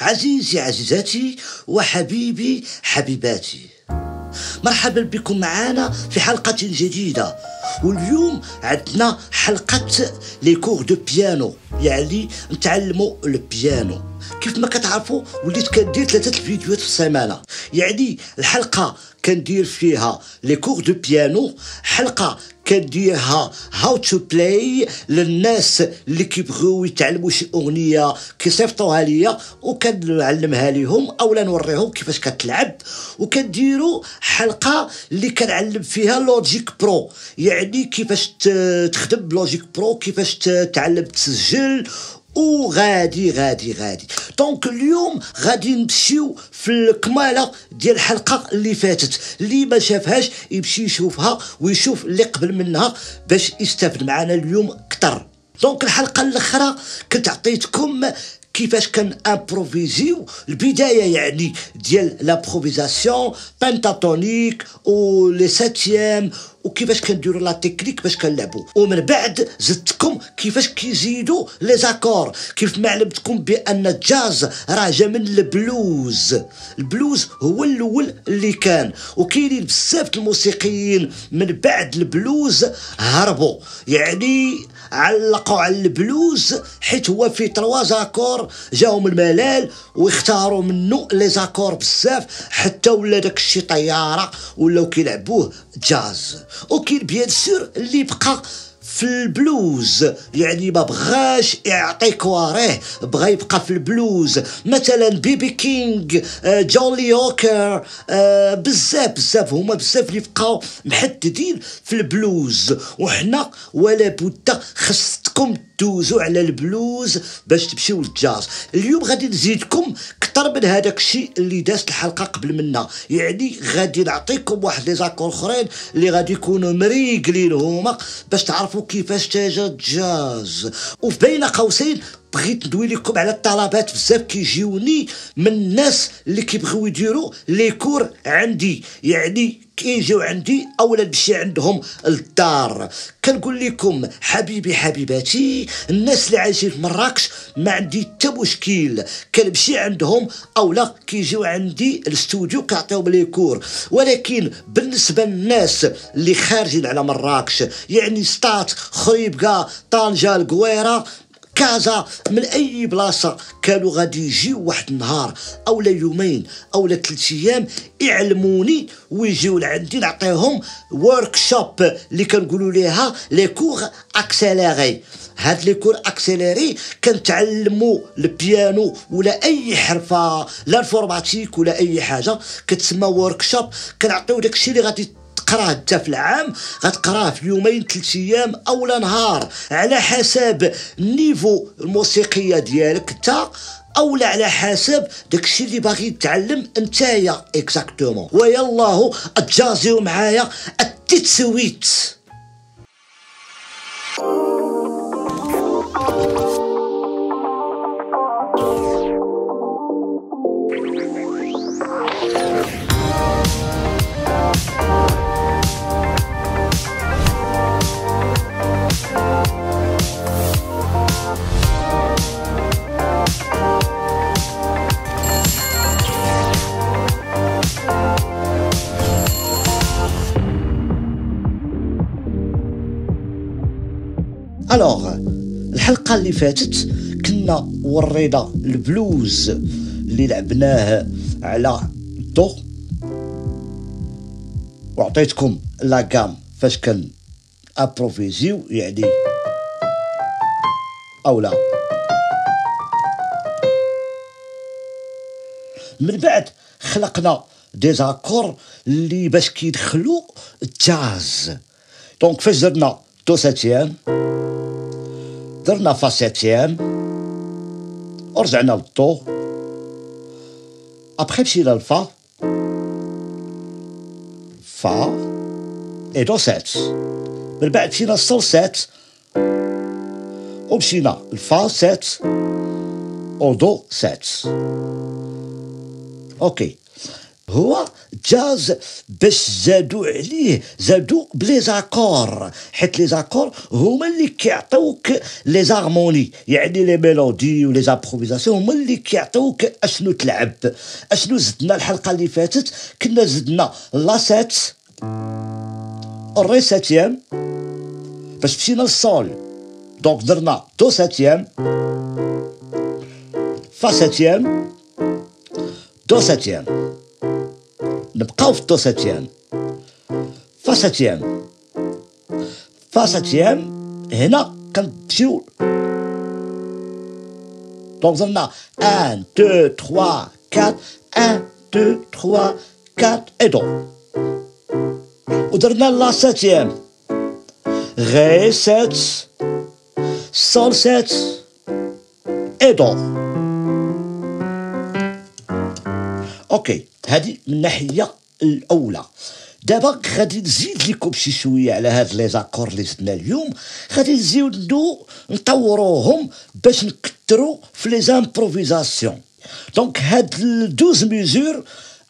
عزيزي عزيزاتي وحبيبي حبيباتي، مرحبا بكم معنا في حلقة جديدة. واليوم عندنا حلقة لي كور دو بيانو، يعني نتعلموا البيانو. كيف ما كتعرفوا وليت كندير 3 فيديوهات في السيمانه، يعني الحلقه كندير فيها لي كور دو بيانو، حلقه كنديرها هاو تو بلاي للناس اللي كيبغيو يتعلموا شي اغنيه كيصيفطوها ليا وكنعلمها ليهم اولا نوريهم كيفاش كتلعب، وكنديروا حلقه اللي كنعلم فيها لوجيك برو، يعني كيفاش تخدم لوجيك برو، كيفاش تعلم تسجل، وغادي غادي غادي. دونك اليوم غادي نمشيو في الكماله ديال الحلقه اللي فاتت، اللي ما شافهاش يمشي يشوفها ويشوف اللي قبل منها باش يستافد معنا اليوم اكثر. دونك الحلقه الاخرى كنت عطيتكم كيفاش كان امبروفيزيو، البدايه يعني ديال لابروفيزاسيون بنتاتونيك و لي ساتيام، وكيفاش كنديروا لا تكنيك باش كنلعبوا. ومن بعد زدتكم كيفاش كيزيدوا لي زاكور، كيف ما علمتكم بان الجاز راه جا من البلوز، البلوز هو الاول اللي كان، وكاينين بزاف الموسيقيين من بعد البلوز هربوا، يعني علقوا على البلوز حيت هو فيه 3 زاكور جاهم الملال واختاروا منه لي زاكور بزاف حتى ولا داك الشيء طياره ولاو كيلعبوه جاز. وكاين بيان سور اللي بقى في البلوز، يعني ما بغاش يعطيك وراه، بغا يبقى في البلوز، مثلا بيبي كينغ، جولي هوكر، بزاف بزاف هما بزاف اللي بقاو محددين في البلوز، وحنا ولا بد خصكم دوزوا على البلوز باش تمشيو للجاز. اليوم غادي نزيدكم كتر من هذاك الشيء اللي دازت الحلقه قبل منا، يعني غادي نعطيكم واحد لي زاكور اخرين اللي غادي يكونوا مريقلين هما باش تعرفوا كيفاش تاجا الجاز. وبين قوسين بغيت ندوي لكم على الطلبات بزاف كيجيوني من الناس اللي كيبغيو يديروا لي كور عندي، يعني كيجيو عندي اولا نمشي عندهم للدار. كنقول لكم حبيبي حبيباتي، الناس اللي عايشين في مراكش ما عندي حتى مشكل، كنمشي عندهم اولا كيجيو عندي الاستوديو كنعطيهم لي كور. ولكن بالنسبه للناس اللي خارجين على مراكش، يعني سطات، خريبكا، طنجه، القويره، كازا، من اي بلاصه، كانوا غادي يجيو واحد النهار اولا يومين اولا 3 ايام يعلموني ويجيو لعندي نعطيهم ورك شوب اللي كنقولوا ليها لي كور اكسيليري. هاد لي كور اكسيليري كنتعلموا البيانو ولا اي حرفه لا انفورماتيك ولا اي حاجه، كتسمى ورك شوب. كنعطيو داكشي اللي غادي تقراه انت في العام، غتقراه في يومين 3 ايام اولا نهار، على حسب النيفو الموسيقيه ديالك انت اولا على حسب داكشي اللي باغي تعلم نتايا اكزاكتومون. ويلاه اتجازيو معايا التتسويت. الوغ الحلقه اللي فاتت كنا ورينا البلوز اللي لعبناه على الضو، وعطيتكم لاكام فاش كان ابروفيزيو يعني اولا. من بعد خلقنا دي زاكور اللي باش كيدخلوا الجاز. دونك فاش درنا دو ساتيام، درنا فا ساتيام، ورجعنا للطو، أبخي مشينا لفا، فا إي دو سات، من بعد مشينا لسول سات، ومشينا لفا سات، أو دو سات. أوكي، هو جاز باش زادوا عليه، زادوا بلي زاكور، حيت لي زاكور هما اللي كيعطيوك لي زارموني، يعني لي ميلودي ولي زابروفيزاسيون هما اللي كيعطيوك اشنو تلعب. اشنو زدنا الحلقه اللي فاتت؟ كنا زدنا لا سات الري ساتيام باش مشينا للسول، دونك درنا دو ساتيام فا ساتيام دو ساتيام، نبقاو في دو ساتيام فا ساتيام فا ساتيام. هنا كنمشيو دونك درنا 1 2 3 4 1 2 3 4 اي دو، ودرنا لا ساتيام غي سات سول سات اي دو. اوكي، هذه من الناحيه الاولى. دابا غادي نزيد لكم شي شويه على هاد لي زاكور اللي زدنا اليوم، غادي نزيدو نطوروهم باش نكثروا في لي زامبروفيزاسيون. دونك هاد 12 ميزور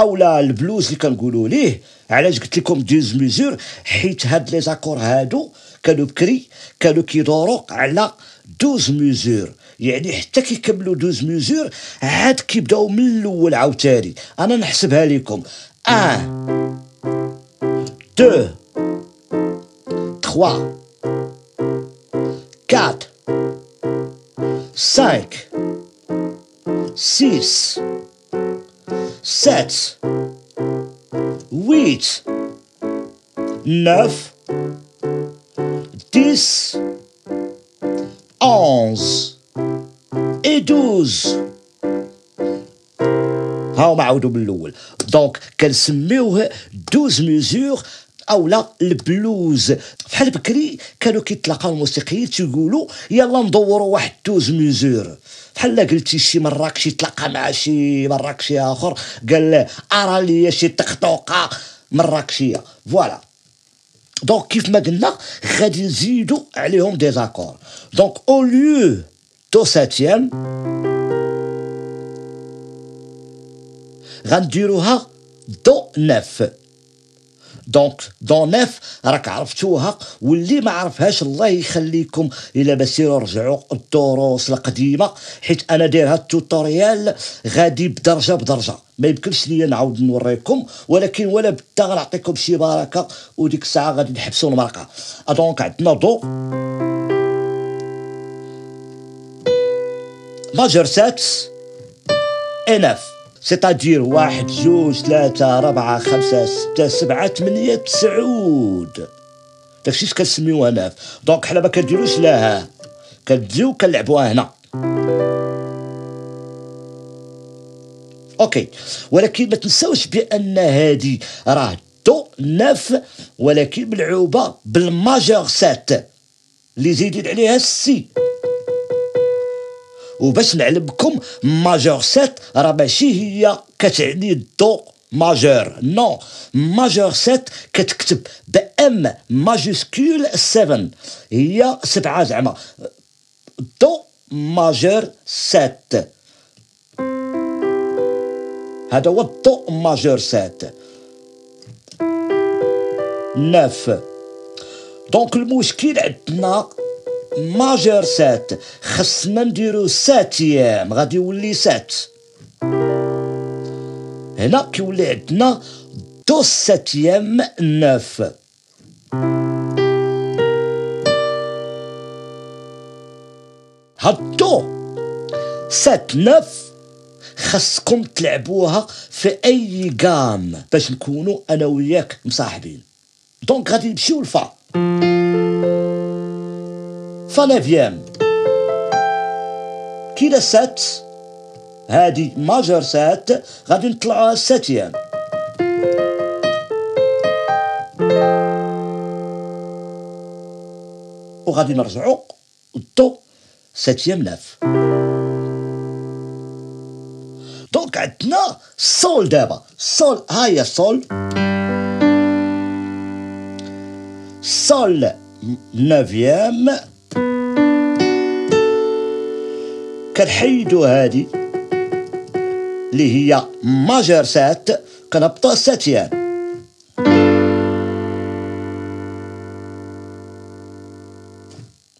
اولا البلوز اللي كنقولوا ليه، علاش قلت لكم 12 ميزور؟ حيت هاد لي زاكور هادو كانوا بكري كانوا كيدوروا على 12 ميزور، يعني حتى كيكملوا 12 ميزور عاد كيبداو من الاول عاوتاني. انا نحسبها لكم 1 2 3 4 5 6 7 8 9 10 11 اي 12. هاهما عاودوا من الاول، دونك كنسميوه 12 ميزور اولا البلوز. فحال بكري كانوا كيتلاقاو الموسيقيين تيقولوا يلا ندوروا واحد 12 ميزور. بحال لا قلتي شي مراكشي تلاقى مع شي مراكشي اخر قال له ارى لي شي طقطوقه مراكشيه، فوالا. دونك كيف ما قلنا غادي نزيدوا عليهم دي زاكور، دونك او ليو دو ساتيام غنديروها دو ناف. دونك دو ناف راك عرفتوها، واللي ما عرفهاش الله يخليكم الا بسيروا رجعوا الدروس القديمه، حيت انا داير هاد التوتوريال غادي بدرجه بدرجه، ما يمكنش ليا نعاود نوريكم، ولكن ولا بدا غنعطيكم شي بركه وديك الساعه غادي نحبسوا المرقه. دونك عندنا دو ماجور سات اي ناف، سيتادير 1 2 3 4 5 6 7 8 9 عود، داكشي اللي كنسميوه ناف. دونك حنا ما كنديروش لها، كنجيو كنلعبوها هنا اوكي. ولكن ما تنساوش بان هادي راه دو ناف ولكن ملعوبه بالماجور سات اللي زيدين عليها السي. وباش نعلمكم ماجور سات راه ماشي هي كتعني دو ماجور، نو، ماجور سات كتكتب بام ماجيسكول 7 هي 7 زعما، دو ماجور سات هذا هو دو ماجور سات ناف. دونك المشكل عندنا ماجور سات، خصنا نديرو ساتيام غادي يولي سات. هنا كيولي عندنا دو ساتيام ناف. هاد دو سات ناف خصكم تلعبوها في اي قام باش نكونو انا وياك مصاحبين. دونك غادي نمشيو لفا فا نافيام، كي لا سات هادي ماجور سات غادي نطلعوها ساتيام، وغادي نرجعو للطو ساتيام ناف. دونك عندنا سول دابا، سول هاهي سول سول نافيام، كنحيدو هادي اللي هي ماجور سات قلبطة ستيان.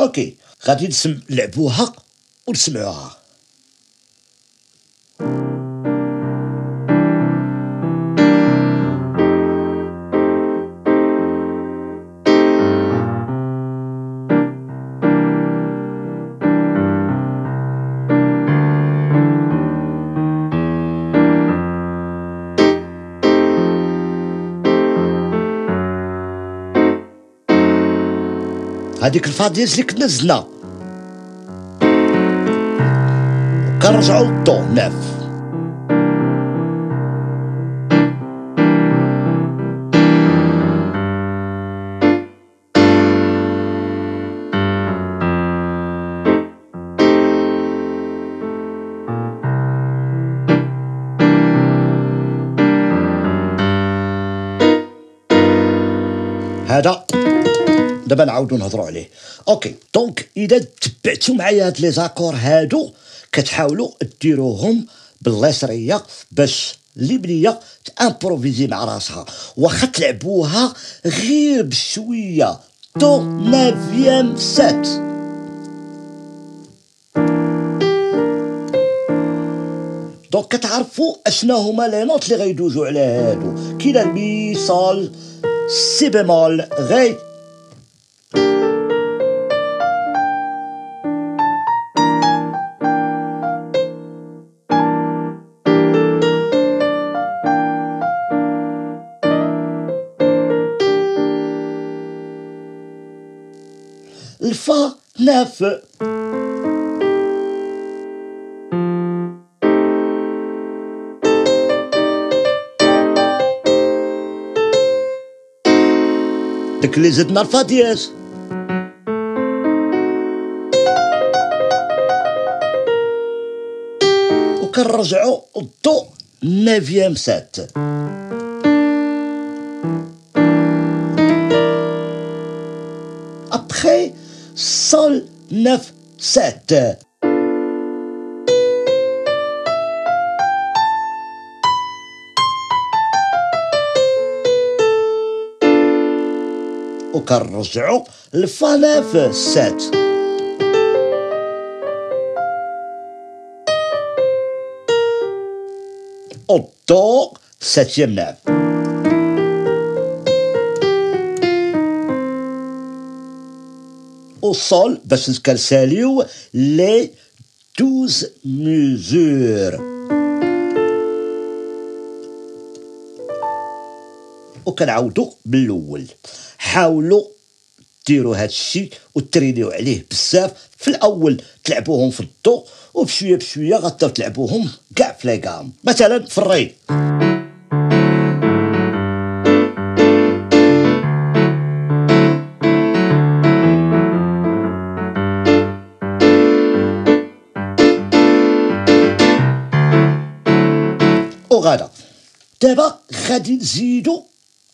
اوكي غادي نلعبوها ونسمعوها. هذيك الفاديس اللي كنا نزلنا وكنرجعو للضو ناف. هذا دابا نعاودو نهضروا عليه. اوكي دونك اذا تبعتوا معايا هاد لي زاكور هادو كتحاولوا ديروهم بالليسريه باش اللبنيه تامبروفيزي مع راسها، واخا تلعبوها غير بشويه. دو نافيام سات دونك كتعرفوا اشنا هما لي نوت اللي غيدوزوا على هادو. كاينه مي صال سي بيمول غي الفا ناف. داك اللي زدنا الفا دياز وكنرجعو للضو نافيام سات. ابخي سول 9 7 وكنرجعو لفا 9 7 الضو 7 9. والصول باش كنساليو لي 12 ميزور وكنعاودو من الاول. حاولوا ديروا هذا الشيء وترينيو عليه بزاف. في الاول تلعبوهم في الضو وبشويه بشويه غتبداو تلعبوهم كاع في ليغام. مثلا في الري وغادا. دابا غادي نزيدو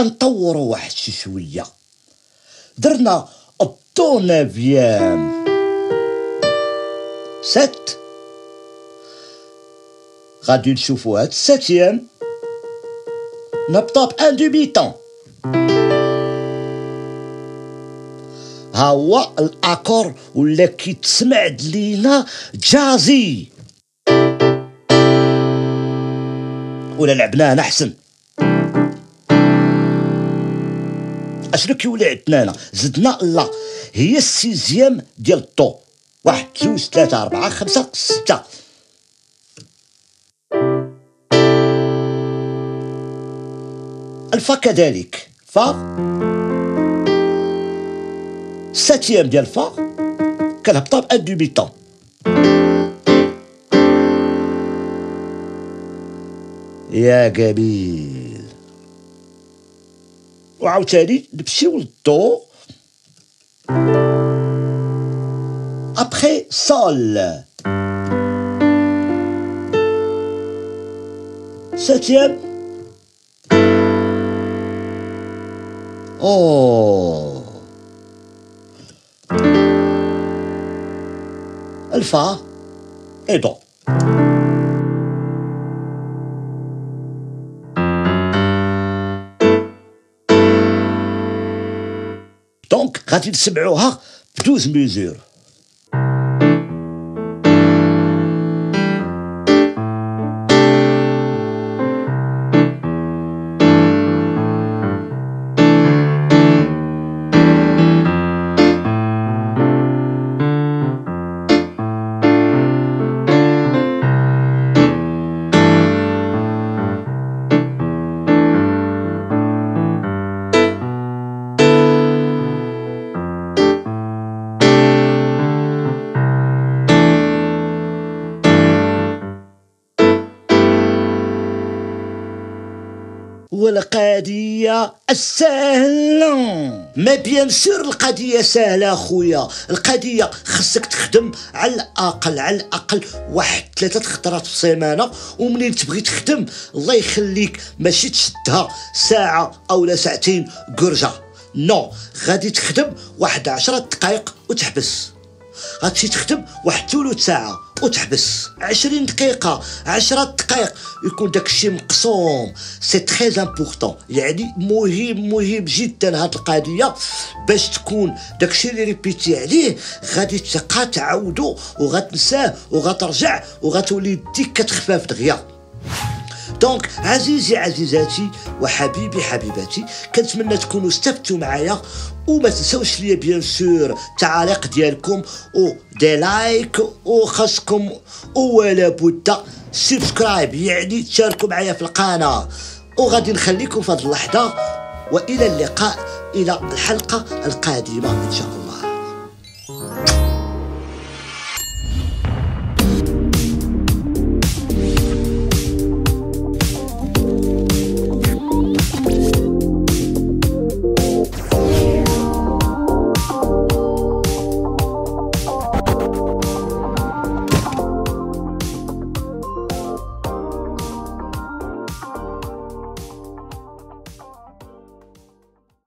نطورو واحد شي شويه. درنا الدو نافيام سات، غادي نشوفو هاد الساتيام نبطا بان دو ميتون. ها هو الاكور ولا كيتسمع لينا جازي ولا لعبناه انا احسن. اشنو كيولي عندنا هنا؟ زدنا لا، هي السيزيام ديال الضو. واحد جوج ثلاثة أربعة خمسة ستة. الفا كذلك فا الساتيام ديال فا كنهبطها بأن دو ميتون. يا جميل. وعاوتاني نمشيو للضو ابخي سول ساتيام. اوه الفا اي دو. غادي تسمعوها بدوز ميزور. والقضية السهلة، ما بيان سير القضية سهلة خويا، القضية خصك تخدم على الأقل واحد 3 خطرات في السيمانة، ومنين تبغي تخدم الله يخليك ماشي تشدها ساعة أولا ساعتين كرجة، نو، غادي تخدم واحد 10 دقايق وتحبس، غاتمشي تخدم واحد 1/3 ساعة وتحبس، 20 دقيقة، 10 دقايق، يكون داكشي مقسوم، سي تخي امبوغتون، يعني مهم جدا هاد القضية باش تكون داكشي اللي ريبيتي عليه غادي تبقى تعاودو وغتنساه وغترجع وغتولي يديك كتخفاف دغيا. دونك عزيزي عزيزاتي وحبيبي حبيباتي، كنتمنى تكونوا استفدتوا معايا، وما تنساوش ليا بيان سور التعاليق ديالكم ودي لايك، وخاصكم ولا بد سبسكرايب، يعني تشاركوا معايا في القناه، وغادي نخليكم في هذه اللحظه، والى اللقاء الى الحلقه القادمه ان شاء الله.